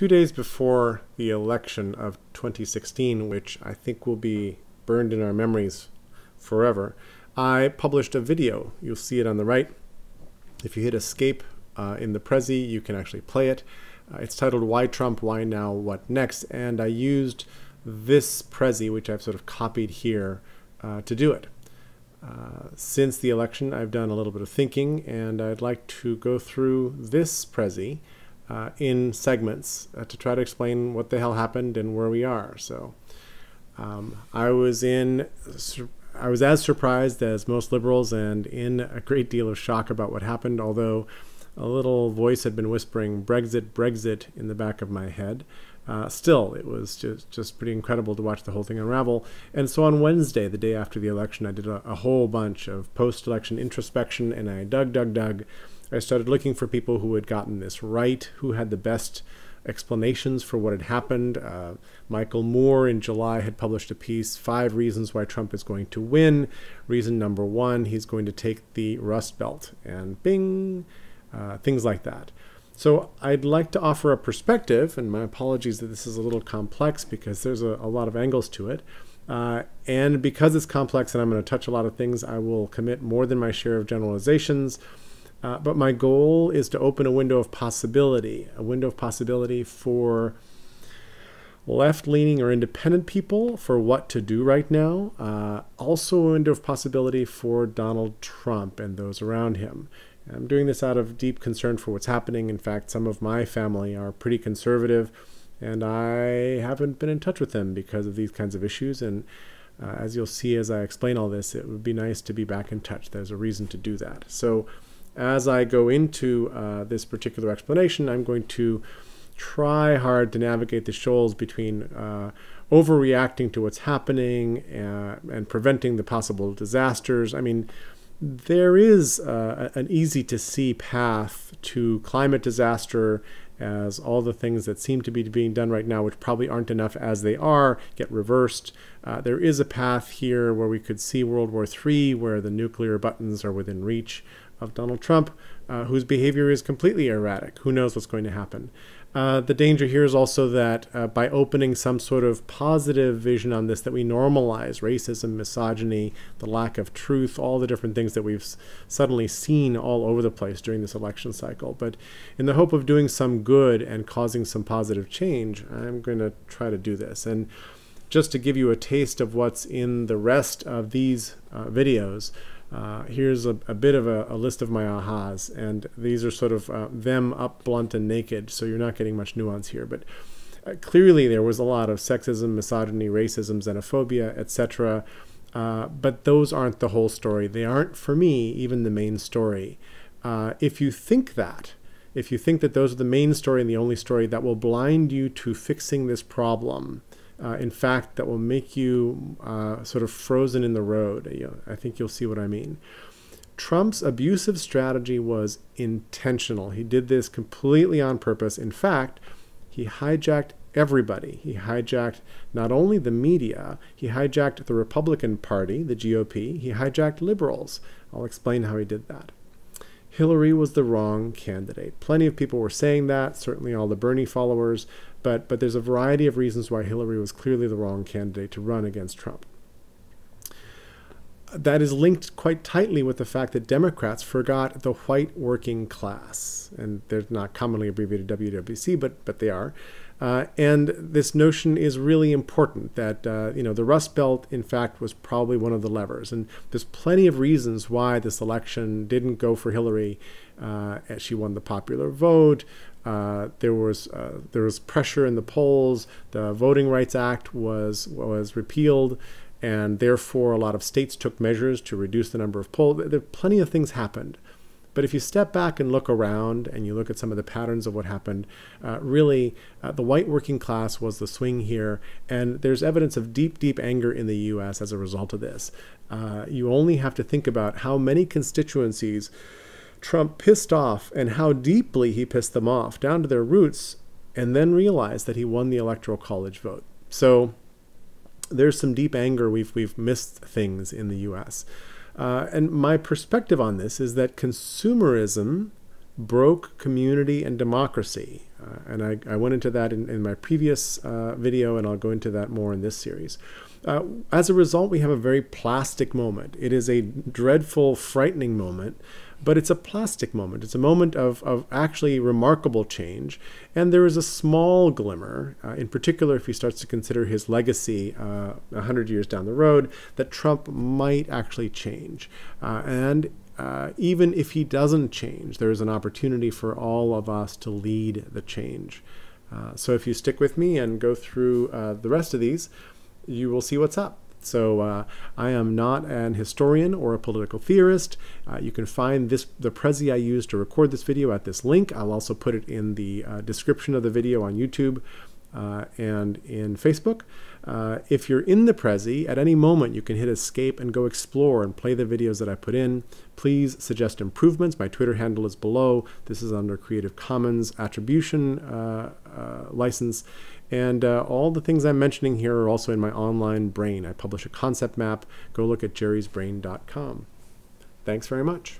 2 days before the election of 2016, which I think will be burned in our memories forever, I published a video. You'll see it on the right. If you hit escape in the Prezi, you can actually play it. It's titled Why Trump, Why Now, What Next? And I used this Prezi, which I've sort of copied here, to do it. Since the election, I've done a little bit of thinking, and I'd like to go through this Prezi in segments to try to explain what the hell happened and where we are. So I was as surprised as most liberals and in a great deal of shock about what happened, although a little voice had been whispering Brexit, Brexit in the back of my head. Still, it was just pretty incredible to watch the whole thing unravel. And so on Wednesday, the day after the election, I did a whole bunch of post-election introspection, and I dug. I started looking for people who had gotten this right, who had the best explanations for what had happened. Michael Moore in July had published a piece, 5 reasons why Trump is going to win. Reason number 1, he's going to take the Rust Belt, and bing, things like that. So I'd like to offer a perspective, and my apologies that this is a little complex because there's a lot of angles to it. And because it's complex and I'm going to touch a lot of things, I will commit more than my share of generalizations. But my goal is to open a window of possibility for left-leaning or independent people for what to do right now. Also a window of possibility for Donald Trump and those around him. I'm doing this out of deep concern for what's happening. In fact, some of my family are pretty conservative, and I haven't been in touch with them because of these kinds of issues. And as you'll see as I explain all this, it would be nice to be back in touch. There's a reason to do that. So as I go into this particular explanation, I'm going to try hard to navigate the shoals between overreacting to what's happening and preventing the possible disasters. I mean, there is an easy-to-see path to climate disaster as all the things that seem to be being done right now, which probably aren't enough as they are, get reversed. There is a path here where we could see World War III, where the nuclear buttons are within reach of Donald Trump, whose behavior is completely erratic. Who knows what's going to happen? The danger here is also that by opening some sort of positive vision on this, that we normalize racism, misogyny, the lack of truth, all the different things that we've suddenly seen all over the place during this election cycle. But in the hope of doing some good and causing some positive change, I'm going to try to do this. And just to give you a taste of what's in the rest of these videos, here's a bit of a list of my ahas, and these are sort of them up blunt and naked, so you're not getting much nuance here. But clearly there was a lot of sexism, misogyny, racism, xenophobia, etc. But those aren't the whole story. They aren't, for me, even the main story. If you think that those are the main story and the only story, that will blind you to fixing this problem. In fact, that will make you sort of frozen in the road. You know, I think you'll see what I mean. Trump's abusive strategy was intentional. He did this completely on purpose. In fact, he hijacked everybody. He hijacked not only the media, he hijacked the Republican Party, the GOP. He hijacked liberals. I'll explain how he did that. Hillary was the wrong candidate. Plenty of people were saying that, certainly all the Bernie followers, but there's a variety of reasons why Hillary was clearly the wrong candidate to run against Trump. That is linked quite tightly with the fact that Democrats forgot the white working class, and they're not commonly abbreviated WWC, but they are. And this notion is really important that, you know, the Rust Belt, in fact, was probably one of the levers. And there's plenty of reasons why this election didn't go for Hillary. As she won the popular vote. There was pressure in the polls. The Voting Rights Act was repealed, and therefore a lot of states took measures to reduce the number of polls. There plenty of things happened. But if you step back and look around and you look at some of the patterns of what happened, really the white working class was the swing here. And there's evidence of deep, deep anger in the U.S. as a result of this. You only have to think about how many constituencies Trump pissed off and how deeply he pissed them off down to their roots, and then realized that he won the Electoral College vote. So there's some deep anger. We've missed things in the U.S. And my perspective on this is that consumerism broke community and democracy. And I went into that in my previous video, and I'll go into that more in this series. As a result, we have a very plastic moment. It is a dreadful, frightening moment, but it's a plastic moment. It's a moment of actually remarkable change. And there is a small glimmer, in particular if he starts to consider his legacy 100 years down the road, that Trump might actually change. And even if he doesn't change, there is an opportunity for all of us to lead the change. So if you stick with me and go through the rest of these, you will see what's up. So I am not an historian or a political theorist. You can find the Prezi I used to record this video at this link. I'll also put it in the description of the video on YouTube and in Facebook. If you're in the Prezi, at any moment you can hit escape and go explore and play the videos that I put in. Please suggest improvements. My Twitter handle is below. This is under Creative Commons attribution license. And all the things I'm mentioning here are also in my online brain. I publish a concept map. Go look at jerry'sbrain.com. Thanks very much.